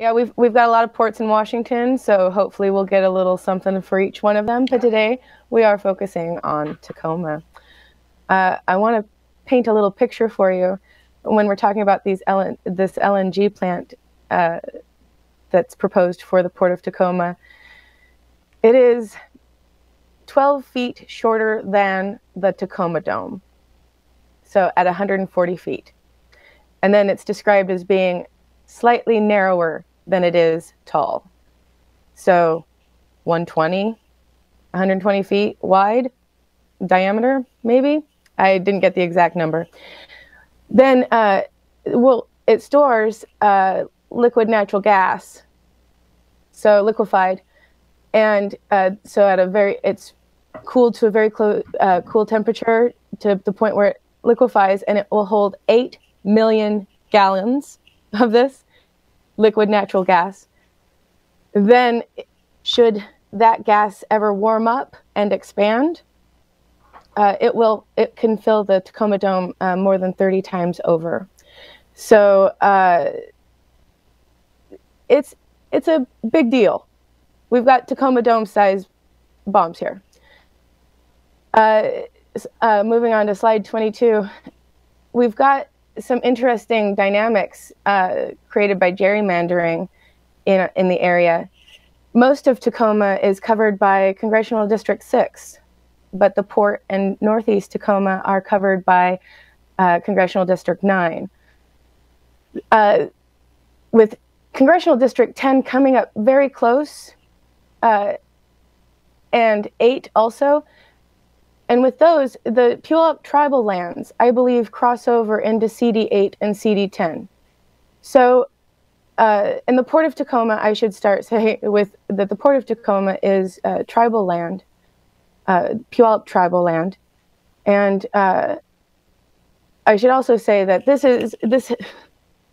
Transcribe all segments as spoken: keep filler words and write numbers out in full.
Yeah, we've, we've got a lot of ports in Washington, so hopefully we'll get a little something for each one of them. But today we are focusing on Tacoma. Uh, I want to paint a little picture for you. When we're talking about these L N, this L N G plant uh, that's proposed for the Port of Tacoma, it is twelve feet shorter than the Tacoma Dome, so at one hundred forty feet. And then it's described as being slightly narrower than it is tall. So one hundred twenty feet wide, diameter maybe? I didn't get the exact number. Then uh, well, it stores uh, liquid natural gas, so liquefied. And uh, so at a very, it's cooled to a very clo uh, cool temperature to the point where it liquefies, and it will hold eight million gallons of this liquid natural gas. Then should that gas ever warm up and expand, Uh, it will. It can fill the Tacoma Dome uh, more than thirty times over. So uh, it's it's a big deal. We've got Tacoma Dome-sized bombs here. Uh, uh, moving on to slide twenty-two, we've got some interesting dynamics uh, created by gerrymandering in in the area. Most of Tacoma is covered by Congressional District six. But the port and northeast Tacoma are covered by uh, Congressional District nine. Uh, with Congressional District ten coming up very close, uh, and eight also, and with those, the Puyallup tribal lands, I believe, cross over into C D eight and C D ten. So, uh, and the Port of Tacoma, I should start saying with that the Port of Tacoma is uh, tribal land. Uh, Puyallup tribal land, and uh, I should also say that this is this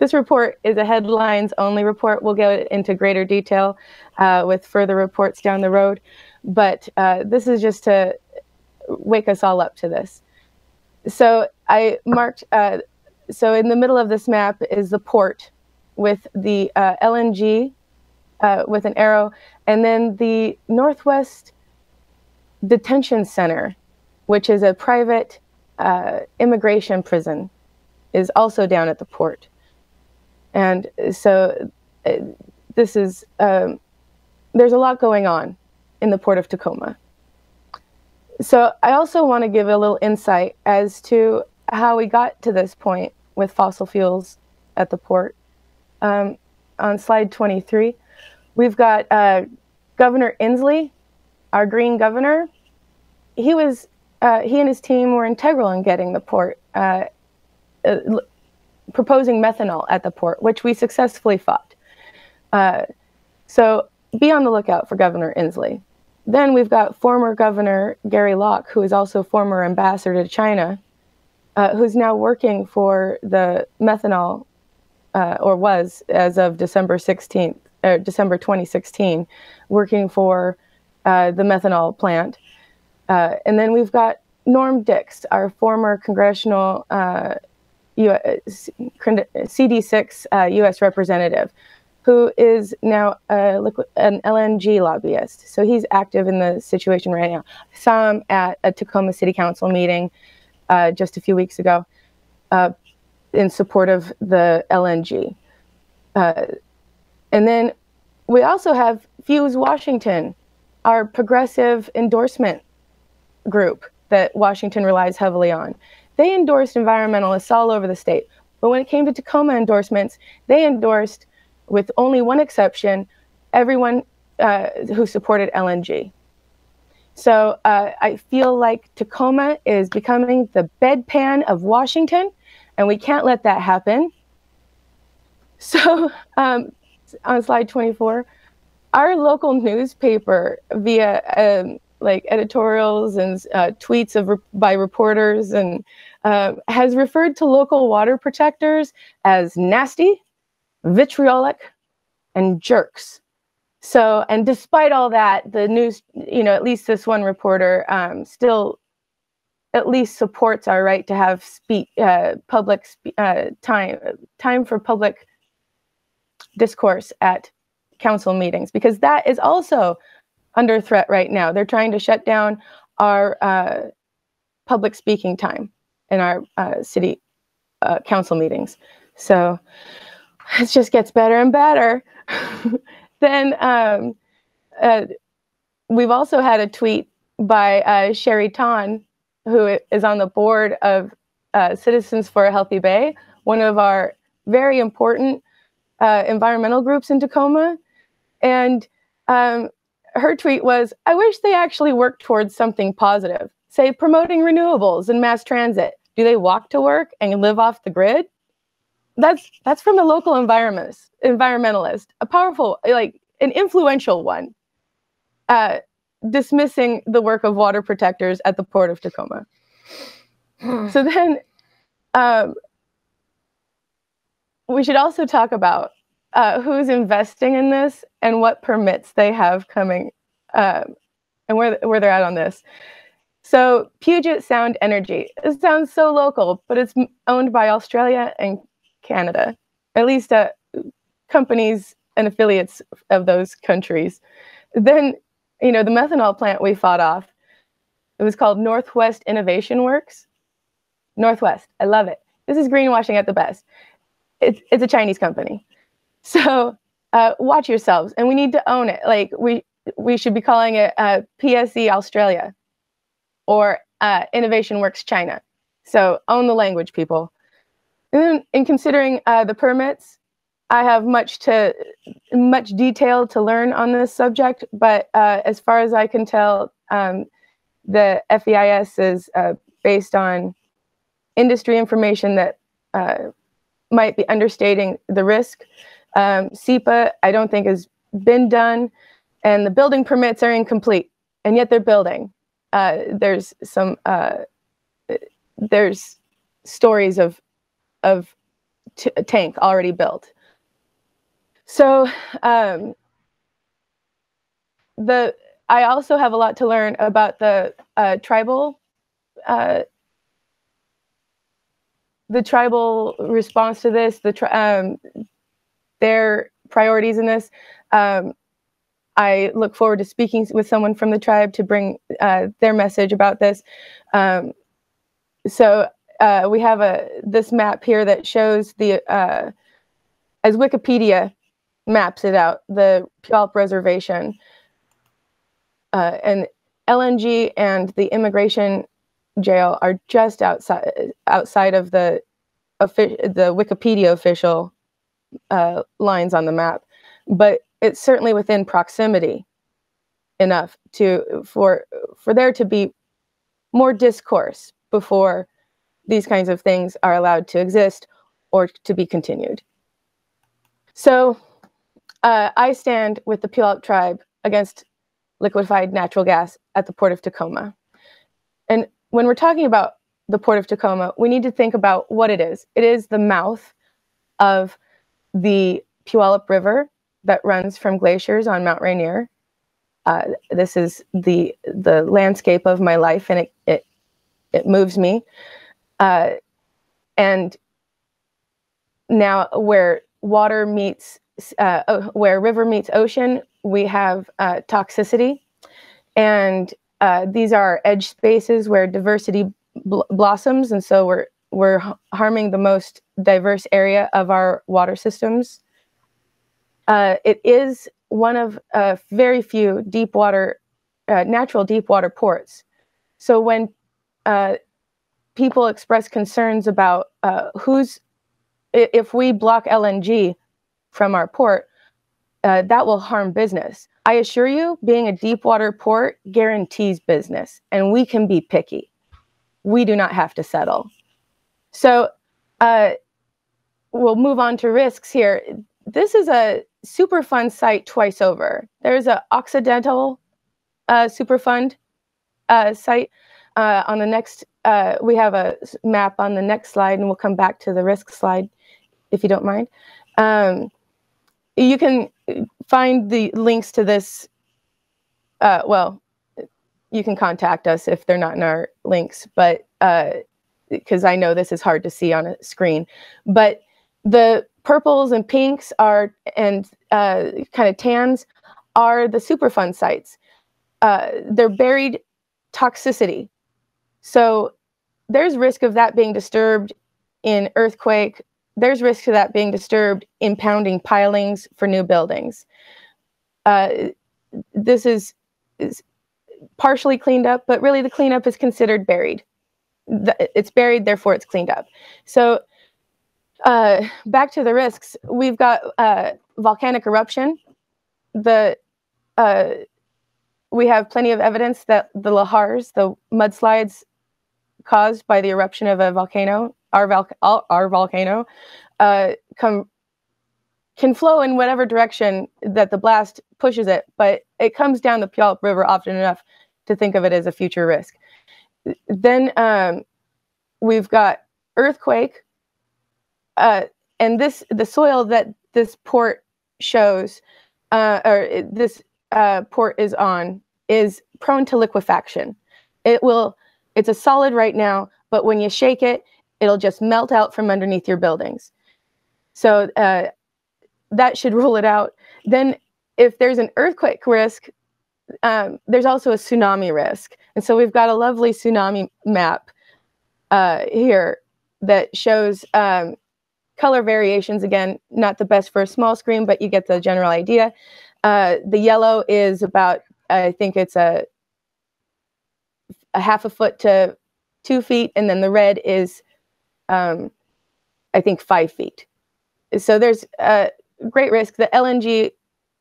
this report is a headlines only report. We'll go into greater detail uh, with further reports down the road, but uh, this is just to wake us all up to this. So I marked. Uh, so in the middle of this map is the port with the uh, L N G uh, with an arrow, and then the Northwest Detention Center, which is a private uh, immigration prison, is also down at the port. And so uh, this is, um, there's a lot going on in the Port of Tacoma. So I also want to give a little insight as to how we got to this point with fossil fuels at the port. Um, on slide twenty-three, we've got uh, Governor Inslee, our green governor. He was, uh, he and his team were integral in getting the port, uh, uh, proposing methanol at the port, which we successfully fought. Uh, so be on the lookout for Governor Inslee. Then we've got former Governor Gary Locke, who is also former ambassador to China, uh, who's now working for the methanol, uh, or was as of December sixteenth, or December twenty sixteen, working for Uh, the methanol plant. Uh, and then we've got Norm Dicks, our former congressional uh, U S, C D six uh, U S representative, who is now a liquid, an L N G lobbyist. So he's active in the situation right now. I saw him at a Tacoma City Council meeting uh, just a few weeks ago uh, in support of the L N G. Uh, and then we also have Fuse Washington, our progressive endorsement group that Washington relies heavily on. They endorsed environmentalists all over the state, but when it came to Tacoma endorsements, they endorsed, with only one exception, everyone uh, who supported L N G. So uh, I feel like Tacoma is becoming the bedpan of Washington, and we can't let that happen. So um, on slide twenty-four, our local newspaper, via um, like editorials and uh, tweets of re by reporters, and uh, has referred to local water protectors as nasty, vitriolic, and jerks. So, and despite all that, the news, you know, at least this one reporter um, still, at least supports our right to have speak, uh, public spe uh, time, time for public discourse at council meetings, because that is also under threat right now. They're trying to shut down our uh, public speaking time in our uh, city uh, council meetings. So it just gets better and better. Then um, uh, we've also had a tweet by uh, Sherry Tan, who is on the board of uh, Citizens for a Healthy Bay, one of our very important uh, environmental groups in Tacoma. And um, her tweet was, I wish they actually worked towards something positive, say promoting renewables and mass transit. Do they walk to work and live off the grid? That's that's from a local environmentalist, environmentalist, a powerful, like an influential one, uh, dismissing the work of water protectors at the Port of Tacoma. Hmm. So then um, we should also talk about uh, who's investing in this and what permits they have coming uh, and where, where they're at on this. So Puget Sound Energy, it sounds so local, but it's owned by Australia and Canada, at least uh, companies and affiliates of those countries. Then, you know, the methanol plant we fought off, it was called Northwest Innovation Works. Northwest, I love it. This is greenwashing at the best. It's, it's a Chinese company. So uh, watch yourselves, and we need to own it. Like we, we should be calling it uh, P S E Australia or uh, Innovation Works China. So own the language, people. And then in considering uh, the permits, I have much to much detail to learn on this subject, but uh, as far as I can tell, um, the F E I S is uh, based on industry information that uh, might be understating the risk. Um, SEPA, I don't think has been done, and the building permits are incomplete, and yet they're building. Uh, there's some uh, there's stories of of t a tank already built. So um, the I also have a lot to learn about the uh, tribal uh, the tribal response to this, the tri um, their priorities in this. Um, I look forward to speaking with someone from the tribe to bring uh, their message about this. Um, so Uh, we have a this map here that shows the, uh, as Wikipedia maps it out, the Puyallup Reservation uh, and L N G and the immigration jail are just outside outside of the the Wikipedia official uh, lines on the map, but it's certainly within proximity enough to for for there to be more discourse before these kinds of things are allowed to exist or to be continued. So uh, I stand with the Puyallup tribe against liquefied natural gas at the Port of Tacoma. And when we're talking about the Port of Tacoma, we need to think about what it is. It is the mouth of the Puyallup River that runs from glaciers on Mount Rainier. Uh, this is the, the landscape of my life, and it, it, it moves me. Uh, and now where water meets, uh, where river meets ocean, we have uh, toxicity. And uh, these are edge spaces where diversity bl blossoms. And so we're, we're harming the most diverse area of our water systems. Uh, it is one of uh, very few deep water, uh, natural deep water ports. So when uh, people express concerns about uh, who's, if we block L N G from our port, uh, that will harm business. I assure you, being a deep water port guarantees business, and we can be picky. We do not have to settle. So uh, we'll move on to risks here. This is a Superfund site twice over. There's a Occidental uh, Superfund uh, site uh, on the next. Uh, we have a map on the next slide, and we'll come back to the risk slide, if you don't mind. Um, you can find the links to this. Uh, well, you can contact us if they're not in our links, but because uh, I know this is hard to see on a screen. But the purples and pinks are, and uh, kind of tans are the Superfund sites. Uh, they're buried toxicity. So there's risk of that being disturbed in earthquake. There's risk of that being disturbed in pounding pilings for new buildings. Uh, this is, is partially cleaned up, but really the cleanup is considered buried. The, it's buried, therefore it's cleaned up. So uh, back to the risks, we've got uh, volcanic eruption. The uh, we have plenty of evidence that the lahars, the mudslides caused by the eruption of a volcano, our, vol our volcano, uh, come, can flow in whatever direction that the blast pushes it, but it comes down the Puyallup River often enough to think of it as a future risk. Then um, we've got earthquake, uh, and this the soil that this port shows, uh, or this uh, port is on, is prone to liquefaction. It will, it's a solid right now, but when you shake it, it'll just melt out from underneath your buildings. So uh, that should rule it out. Then if there's an earthquake risk, um, there's also a tsunami risk. And so we've got a lovely tsunami map uh, here that shows um, color variations. Again, not the best for a small screen, but you get the general idea. Uh, the yellow is about, I think it's a, a half a foot to two feet. And then the red is, um, I think, five feet. So there's a great risk. The L N G,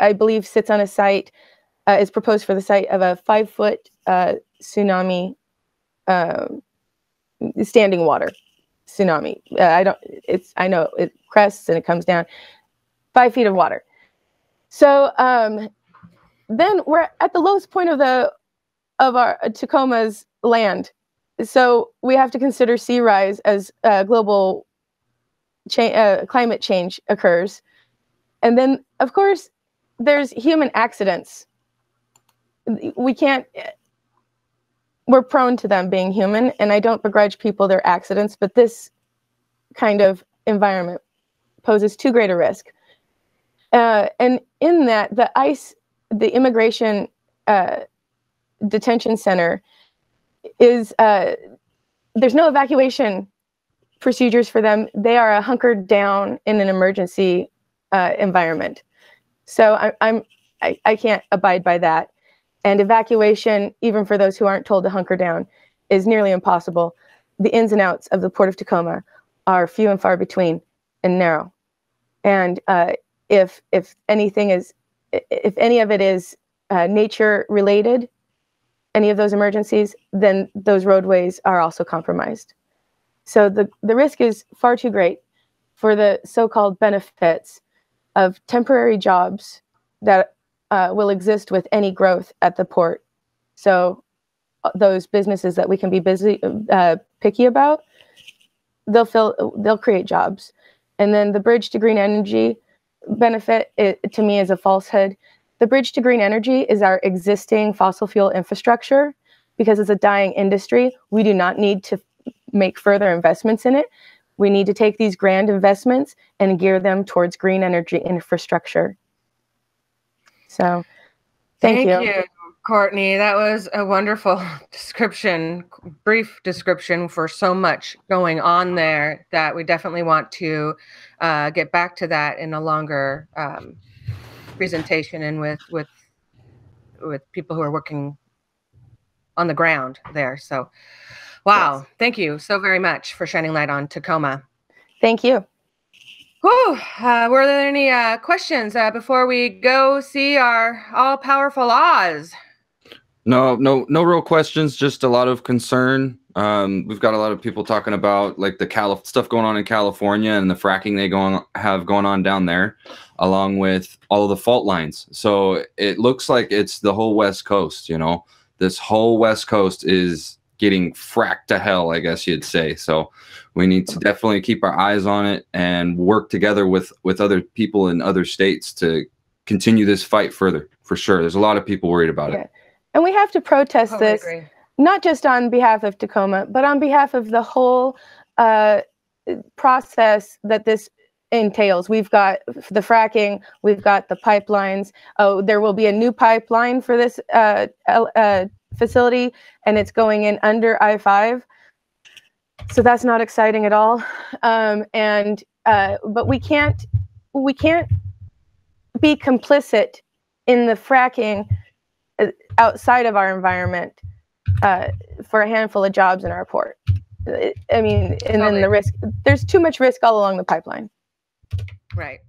I believe, sits on a site, uh, is proposed for the site of a five foot uh, tsunami, um, standing water tsunami. Uh, I don't, it's, I know it crests and it comes down, five feet of water. So um, then we're at the lowest point of the, of our uh, Tacoma's land. So we have to consider sea rise as uh, global cha uh, climate change occurs. And then, of course, there's human accidents. We can't, we're prone to them being human, and I don't begrudge people their accidents, but this kind of environment poses too great a risk. Uh, and in that, the ICE, the Immigration uh, Detention Center, is uh, there's no evacuation procedures for them. They are hunkered down in an emergency uh, environment. So I, I'm, I, I can't abide by that. And evacuation, even for those who aren't told to hunker down, is nearly impossible. The ins and outs of the Port of Tacoma are few and far between and narrow. And uh, if, if anything is, if any of it is uh, nature related, any of those emergencies, then those roadways are also compromised. So the, the risk is far too great for the so-called benefits of temporary jobs that uh, will exist with any growth at the port. So those businesses that we can be busy, uh, picky about, they'll, fill, they'll create jobs. And then the bridge to green energy benefit, it, to me, is a falsehood. The bridge to green energy is our existing fossil fuel infrastructure. Because it's a dying industry, we do not need to make further investments in it. We need to take these grand investments and gear them towards green energy infrastructure. So, thank, thank you. you, Courtney. That was a wonderful description, brief description for so much going on there that we definitely want to uh, get back to that in a longer um, presentation and with with with people who are working on the ground there. So wow, yes. Thank you so very much for shining light on Tacoma. Thank you. Whew. Uh, were there any uh, questions uh, before we go see our all-powerful Oz? No, no, no real questions, just a lot of concern. Um, we've got a lot of people talking about like the Calif stuff going on in California and the fracking they going have going on down there, along with all of the fault lines. So it looks like it's the whole West Coast. You know, this whole West Coast is getting fracked to hell, I guess you'd say. So we need to definitely keep our eyes on it and work together with with other people in other states to continue this fight further. For sure, there's a lot of people worried about it, and we have to protest oh, this. Not just on behalf of Tacoma, but on behalf of the whole uh, process that this entails. We've got the fracking, we've got the pipelines. Oh, there will be a new pipeline for this uh, uh, facility, and it's going in under I five. So that's not exciting at all. Um, and uh, but we can't we can't be complicit in the fracking outside of our environment uh, for a handful of jobs in our port. I mean, and then the risk. There's too much risk all along the pipeline. Right.